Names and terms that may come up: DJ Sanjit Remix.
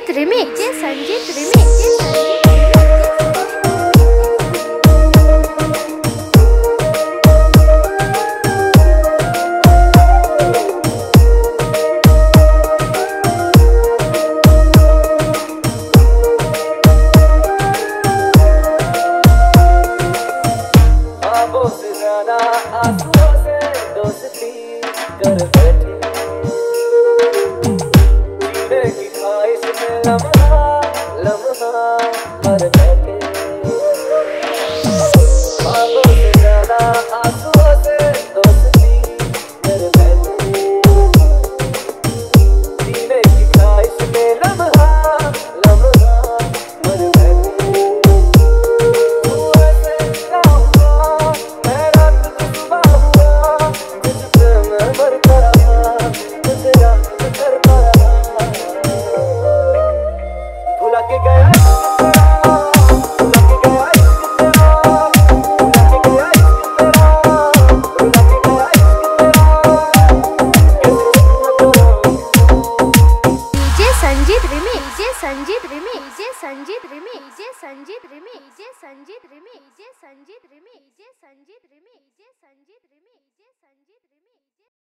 Sanjit Remix, DJ Sanjit Remix. DJ Sanjit Remix.